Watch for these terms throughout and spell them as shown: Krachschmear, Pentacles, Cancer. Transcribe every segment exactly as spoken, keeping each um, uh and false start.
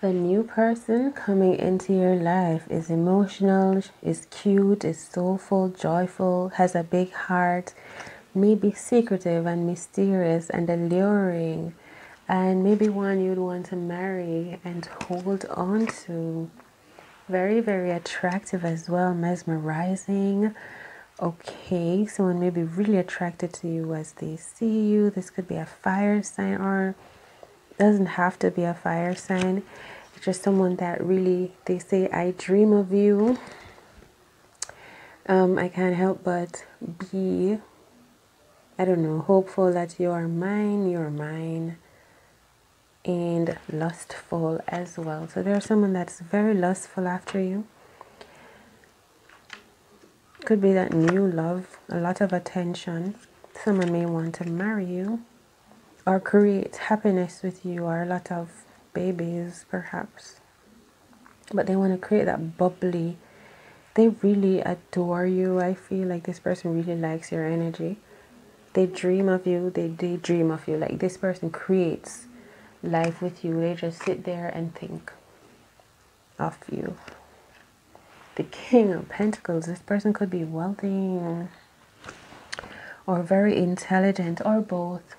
The new person coming into your life is emotional, is cute, is soulful, joyful, has a big heart, may be secretive and mysterious and alluring, and maybe one you'd want to marry and hold on to. Very, very attractive as well, mesmerizing. Okay, someone may be really attracted to you as they see you. This could be a fire sign, or doesn't have to be a fire sign. It's just someone that really, they say, I dream of you. Um, I can't help but be, I don't know, hopeful that you are mine, you're mine, and lustful as well. So there's someone that's very lustful after you. Could be that new love, a lot of attention. Someone may want to marry you or create happiness with you, or a lot of babies perhaps. But they want to create that bubbly. They really adore you. I feel like this person really likes your energy. They dream of you. They daydream of you. Like, this person creates life with you. They just sit there and think of you. The King of Pentacles. This person could be wealthy or very intelligent, or both.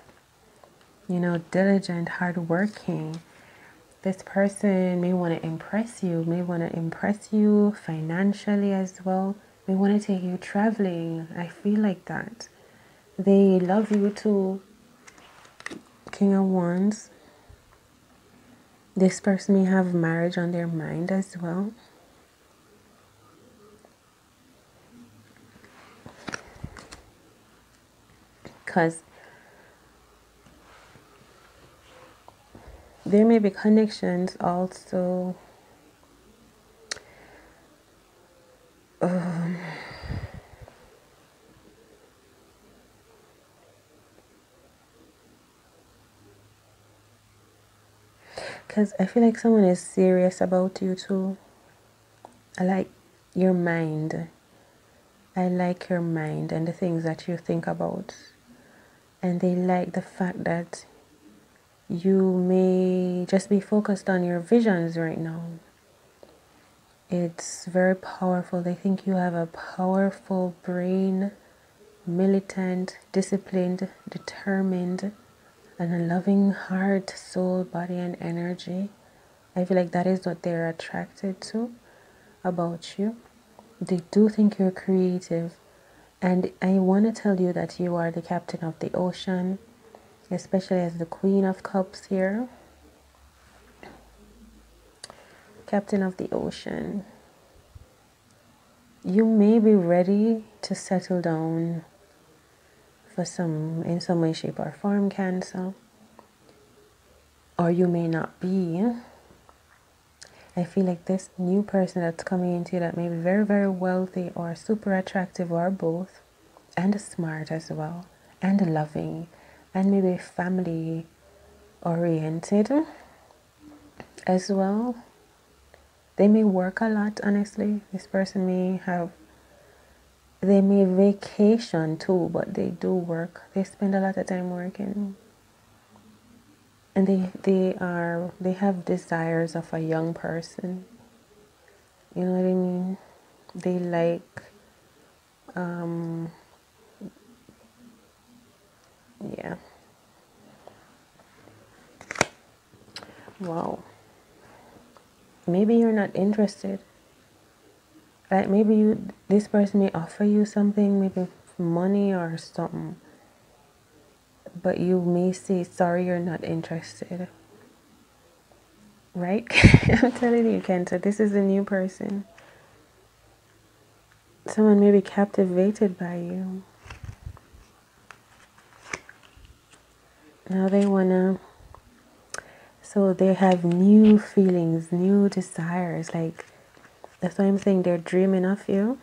You know, diligent, hardworking. This person may want to impress you, may want to impress you financially as well, may want to take you traveling. I feel like that. They love you too. King of Wands. This person may have marriage on their mind as well. Because there may be connections also. Um, because I feel like someone is serious about you too. I like your mind. I like your mind and the things that you think about. And they like the fact that you may just be focused on your visions right now. It's very powerful. They think you have a powerful brain, militant, disciplined, determined, and a loving heart, soul, body, and energy. I feel like that is what they're attracted to about you. They do think you're creative. And I want to tell you that you are the captain of the ocean, especially as the Queen of Cups here. Captain of the ocean. You may be ready to settle down for some, in some way, shape, or form, Cancer. Or you may not be. I feel like this new person that's coming into you, that may be very, very wealthy or super attractive, or both, and smart as well, and loving, and maybe family oriented as well. They may work a lot, honestly. This person may have, they may vacation too, but they do work. They spend a lot of time working. And they, they are, they have desires of a young person. You know what I mean? They like, um, yeah. Wow. Maybe you're not interested. Like, maybe you, this person may offer you something, maybe money or something, but you may say, sorry, you're not interested. Right? I'm telling you, Cancer, this is a new person. Someone may be captivated by you. Now they wanna, so they have new feelings, new desires. Like, that's why I'm saying they're dreaming of you.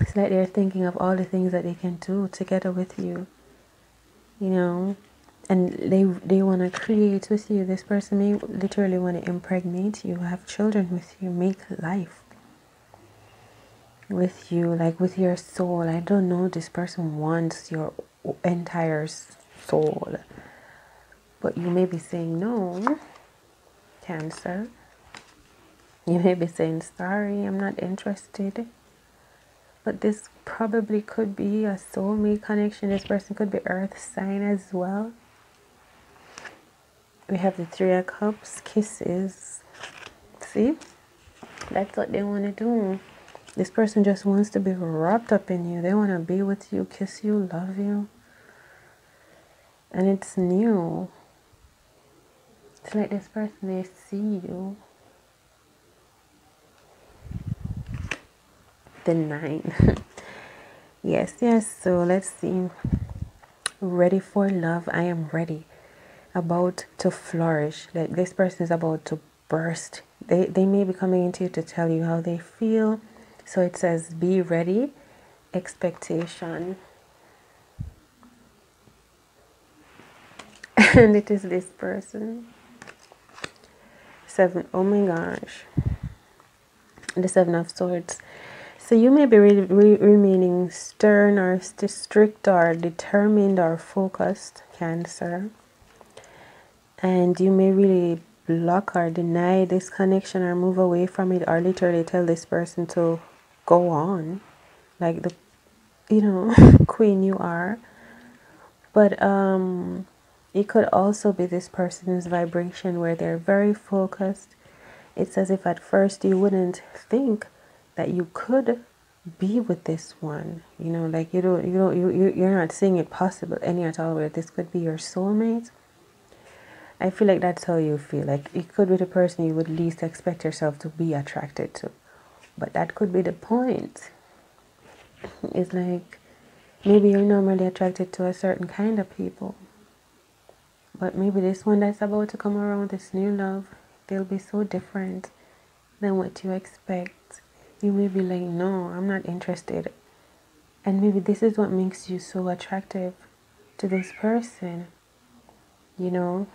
It's like they're thinking of all the things that they can do together with you. You know, and they they want to create with you. This person may literally want to impregnate you, have children with you, make life with you, like with your soul. I don't know, this person wants your entire soul. But you may be saying no, Cancer. You may be saying, sorry, I'm not interested. But this probably could be a soulmate connection. This person could be earth sign as well. We have the Three of Cups, kisses. See? That's what they want to do. This person just wants to be wrapped up in you. They want to be with you, kiss you, love you. And it's new. It's like this person, they see you. The nine. Yes, yes. So let's see. Ready for love. I am ready. About to flourish. Like this person is about to burst. They, they may be coming into you to tell you how they feel. So it says, be ready. Expectation. And it is this person. Seven. Oh my gosh. The Seven of Swords. So you may be re re remaining stern or strict or determined or focused, Cancer. And you may really block or deny this connection or move away from it or literally tell this person to go on. Like the, you know, queen you are. But um, it could also be this person's vibration where they're very focused. It's as if at first you wouldn't think that you could be with this one, you know, like you don't, you don't, you, you you're not seeing it possible any at all. Where this could be your soulmate. I feel like that's how you feel. Like it could be the person you would least expect yourself to be attracted to, but that could be the point. It's like maybe you're normally attracted to a certain kind of people, but maybe this one that's about to come around, this new love, they'll be so different than what you expect. You may be like, no, I'm not interested. And maybe this is what makes you so attractive to this person. You know?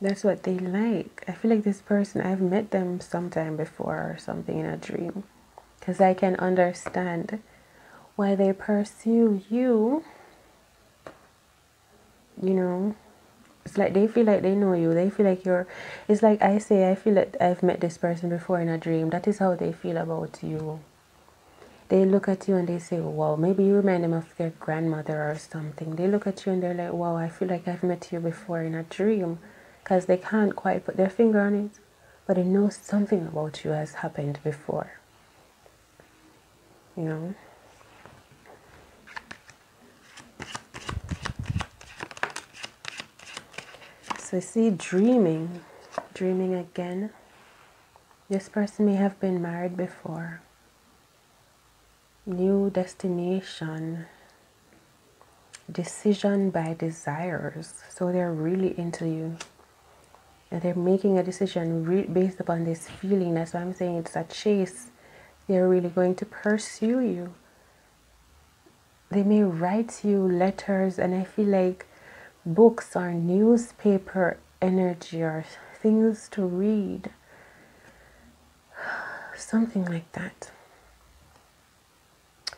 That's what they like. I feel like this person, I've met them sometime before or something in a dream. Because I can understand why they pursue you. You know? It's like they feel like they know you. They feel like you're... It's like I say, I feel like I've met this person before in a dream. That is how they feel about you. They look at you and they say, wow, maybe you remind them of their grandmother or something. They look at you and they're like, wow, I feel like I've met you before in a dream. Because they can't quite put their finger on it. But they know something about you has happened before. You know? So see, dreaming, dreaming again. This person may have been married before. New destination. Decision by desires. So they're really into you. And they're making a decision re based upon this feeling. That's why I'm saying it's a chase. They're really going to pursue you. They may write you letters, and I feel like books or newspaper energy or things to read, something like that.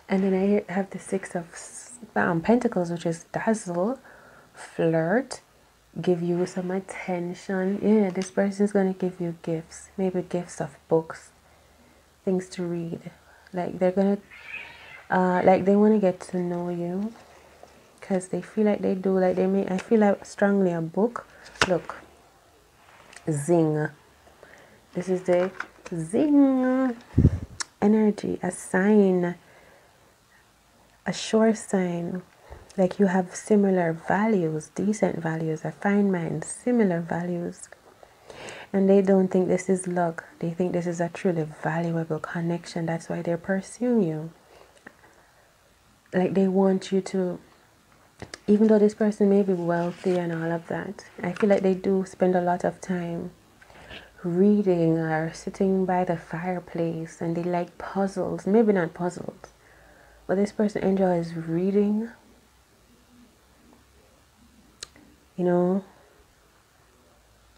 And then I have the Six of um, Pentacles, which is dazzle, flirt, give you some attention. Yeah, this person is going to give you gifts, maybe gifts of books, things to read. Like they're gonna uh like they want to get to know you. Because they feel like they do, like they may, I feel like strongly a book. Look, zing. This is the zing energy, a sign, a sure sign. Like you have similar values, decent values, a fine mind, similar values. And they don't think this is luck. They think this is a truly valuable connection. That's why they're pursuing you. Like they want you to... Even though this person may be wealthy and all of that, I feel like they do spend a lot of time reading or sitting by the fireplace, and they like puzzles. Maybe not puzzles, but this person enjoys reading. You know,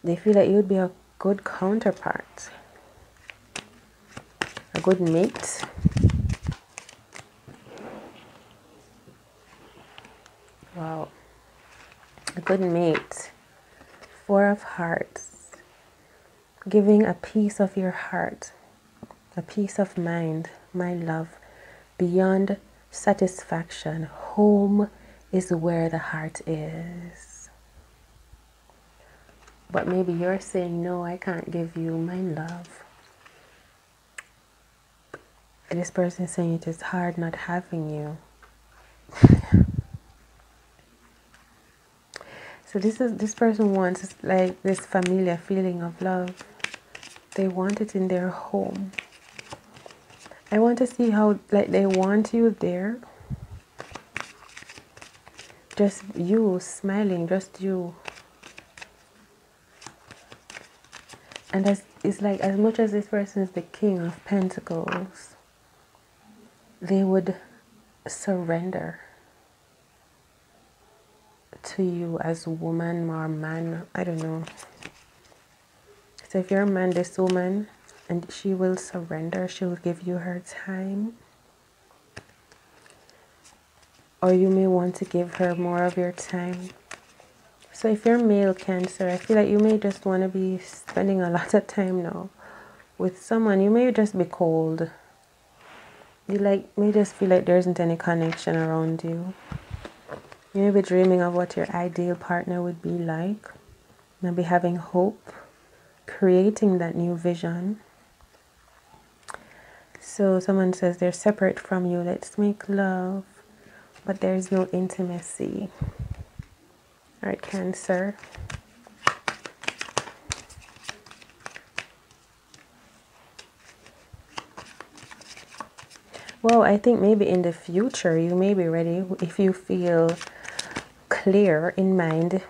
they feel like you'd be a good counterpart, a good mate. Wow, a good mate Four of Hearts, giving a piece of your heart, a piece of mind, my love, beyond satisfaction. Home is where the heart is. But maybe you're saying, no, I can't give you my love. And this person is saying it is hard not having you. So this is this person wants like this familiar feeling of love. They want it in their home. I want to see how, like, they want you there. Just you smiling, just you. And as, it's like, as much as this person is the King of Pentacles, they would surrender to you as a woman or man, I don't know. So if you're a man, this woman, and she will surrender, she will give you her time. Or you may want to give her more of your time. So if you're male, Cancer, I feel like you may just want to be spending a lot of time now with someone. You may just be cold. You like may just feel like there isn't any connection around you. You may be dreaming of what your ideal partner would be like. Maybe having hope, creating that new vision. So someone says they're separate from you. Let's make love. But there's no intimacy. All right, Cancer. Well, I think maybe in the future you may be ready if you feel clear in mind,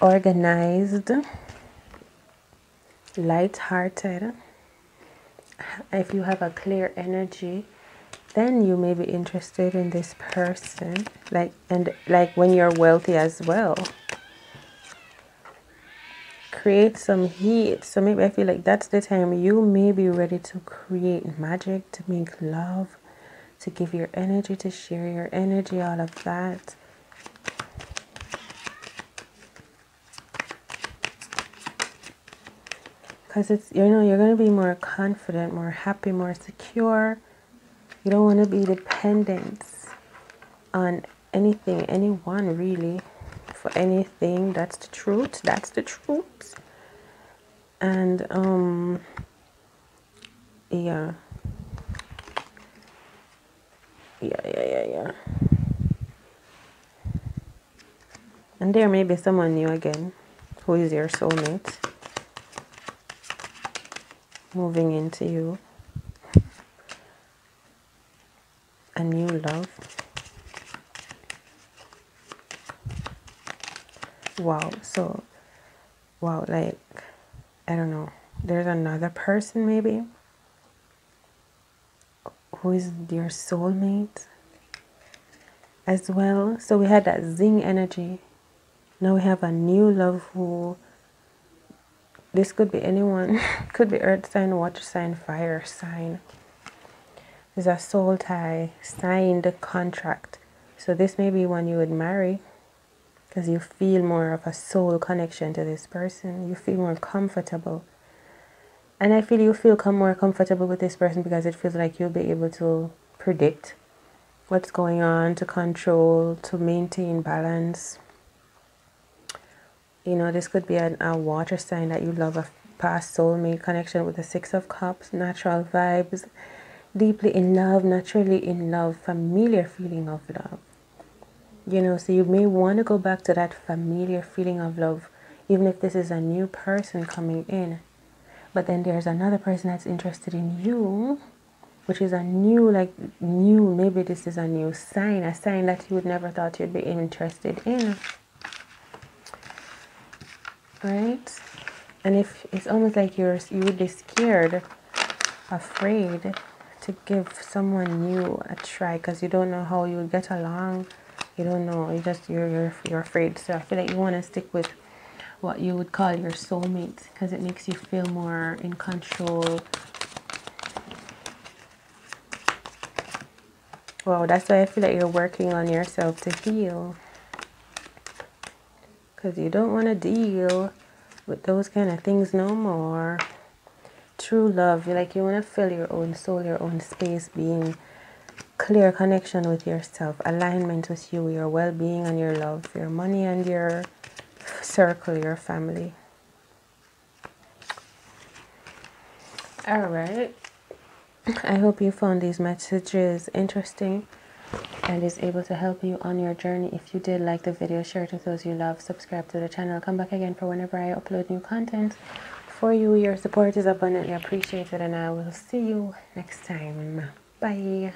organized, light-hearted. If you have a clear energy, then you may be interested in this person, like, and like when you're wealthy as well. Create some heat. So maybe I feel like that's the time you may be ready to create magic, to make love, to give your energy, to share your energy, all of that. Because it's, you know, you're going to be more confident, more happy, more secure. You don't want to be dependent on anything, anyone really, for anything. That's the truth. That's the truth. And, um, yeah. Yeah, yeah, yeah, yeah. And there may be someone new again who is your soulmate, moving into you, a new love. Wow. So, wow, like, I don't know, there's another person maybe who is your soulmate as well. So we had that zing energy. Now we have a new love who, this could be anyone. Could be earth sign, water sign, fire sign. There's a soul tie, signed contract. So this may be one you would marry because you feel more of a soul connection to this person. You feel more comfortable. And I feel you feel come more comfortable with this person because it feels like you'll be able to predict what's going on, to control, to maintain balance. You know, this could be an, a water sign that you love, a past soulmate connection with the Six of Cups, natural vibes. Deeply in love, naturally in love, familiar feeling of love. You know, so you may want to go back to that familiar feeling of love, even if this is a new person coming in. But then there's another person that's interested in you, which is a new, like, new, maybe this is a new sign, a sign that you would never thought you'd be interested in. Right? And if it's almost like you're, you would be scared, afraid to give someone new a try because you don't know how you'll get along. You don't know. You just you're, you're you're afraid. So I feel like you want to stick with what you would call your soulmate because it makes you feel more in control. Well, that's why I feel like you're working on yourself to heal. because you don't want to deal with those kind of things no more. True love, you like you want to fill your own soul, your own space, being clear connection with yourself, alignment with you, your well-being and your love, your money and your circle, your family. All right, I hope you found these messages interesting and is able to help you on your journey. If you did, like the video, share it with those you love, subscribe to the channel, come back again for whenever I upload new content for you. Your support is abundantly appreciated and I will see you next time. Bye.